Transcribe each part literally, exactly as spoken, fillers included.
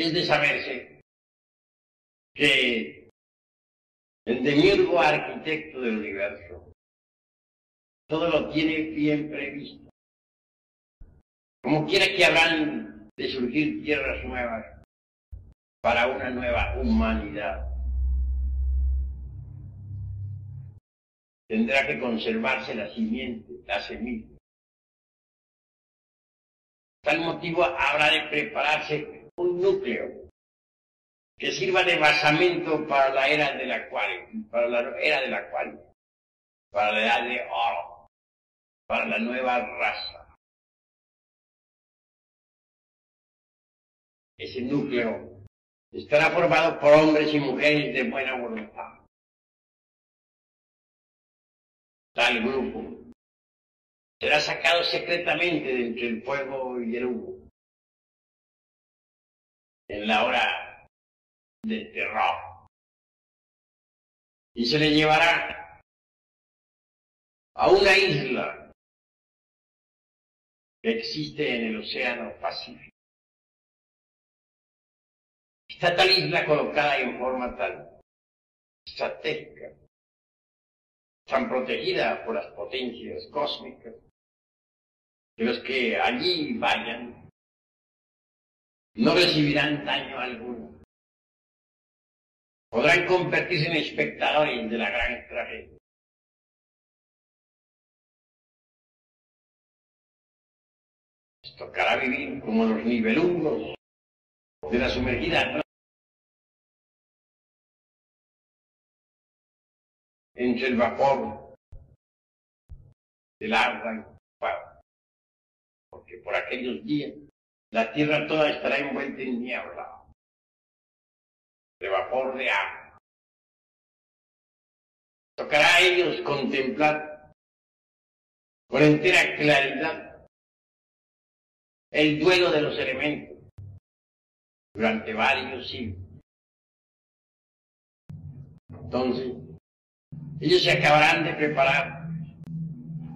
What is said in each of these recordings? es de saberse que el demiurgo arquitecto del universo todo lo tiene bien previsto. Como quiera que habrán de surgir tierras nuevas para una nueva humanidad, tendrá que conservarse la simiente, la semilla. Tal motivo habrá de prepararse un núcleo que sirva de basamento para la era del acuario, para la era del acuario, para la edad de oro, para la nueva raza. Ese núcleo estará formado por hombres y mujeres de buena voluntad. Tal grupo será sacado secretamente de entre el fuego y el humo, en la hora del terror, y se le llevará a una isla que existe en el océano Pacífico. Está tal isla colocada en forma tan estratégica, tan protegida por las potencias cósmicas, que los que allí vayan no recibirán daño alguno. Podrán convertirse en espectadores de la gran tragedia. Les tocará vivir como los nivelungos de la sumergida entre el vapor del agua, porque por aquellos días la tierra toda estará envuelta en niebla, de vapor de agua. Tocará a ellos contemplar con entera claridad el duelo de los elementos durante varios siglos. Entonces, ellos se acabarán de preparar,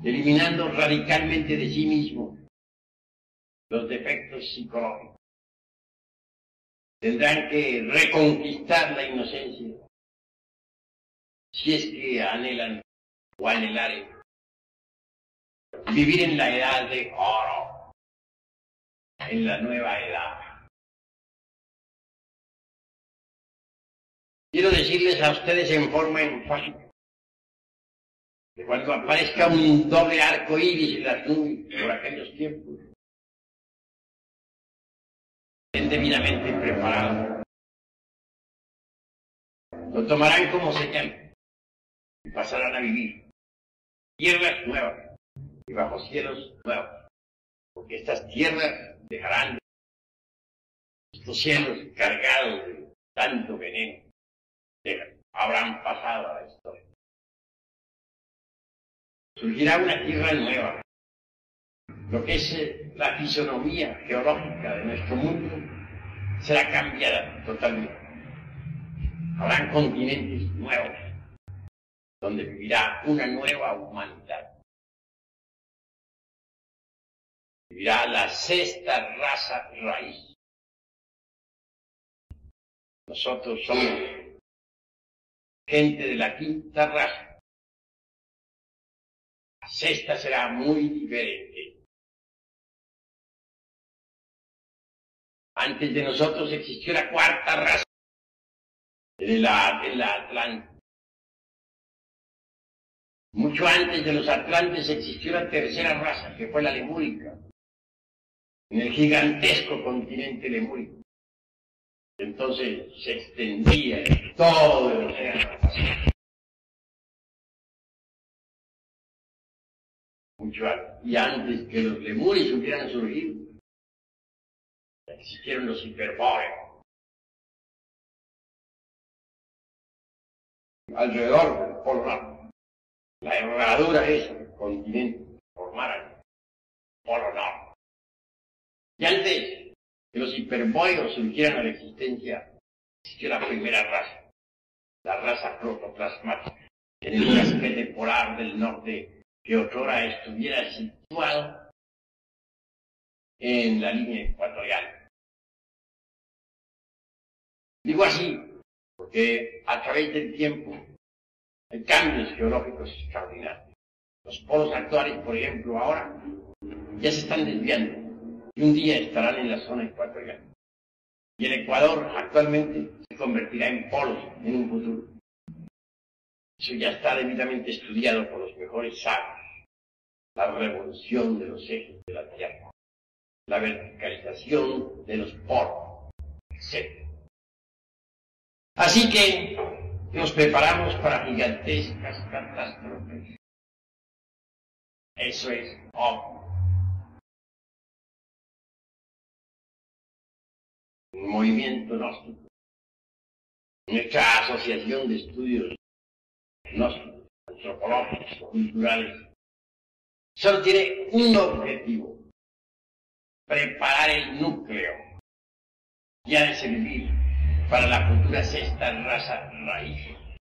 eliminando radicalmente de sí mismos los defectos psicológicos. Tendrán que reconquistar la inocencia, si es que anhelan o anhelaren vivir en la edad de oro, en la nueva edad. Quiero decirles a ustedes en forma enfática, que cuando aparezca un doble arco iris en las nubes por aquellos tiempos, estén debidamente preparados. Lo tomarán como señal y pasarán a vivir tierras nuevas y bajo cielos nuevos, porque estas tierras dejarán estos cielos cargados de tanto veneno que habrán pasado a la historia. Surgirá una tierra nueva, lo que es la fisonomía geológica de nuestro mundo será cambiada totalmente. Habrán continentes nuevos, donde vivirá una nueva humanidad. Vivirá la sexta raza raíz. Nosotros somos gente de la quinta raza. La sexta será muy diferente. Antes de nosotros existió la cuarta raza de la, de la Atlante. Mucho antes de los Atlantes existió la tercera raza, que fue la lemúrica, en el gigantesco continente lemúrico. Entonces se extendía todo el océano Pacífico. Y antes que los lemures hubieran surgido, existieron los hiperbóreos. Alrededor del polo norte, la herradura es el continente, formaron el polo norte. Y antes que los hiperbóreos surgieran a la existencia, existió la primera raza, la raza protoplasmática, en el casquete polar del norte, que otrora estuviera situado en la línea ecuatorial. Digo así, porque a través del tiempo hay cambios geológicos extraordinarios. Los polos actuales, por ejemplo, ahora ya se están desviando y un día estarán en la zona ecuatorial. Y el Ecuador actualmente se convertirá en polos en un futuro. Eso ya está debidamente estudiado por los mejores sabios. La revolución de los ejes de la Tierra, la verticalización de los polos, etcétera. Así que nos preparamos para gigantescas catástrofes. Eso es obvio. Un movimiento gnóstico, nuestra asociación de estudios gnósticos, antropológicos, culturales, solo tiene un objetivo: preparar el núcleo y ha de servir para la futura sexta raza raíz.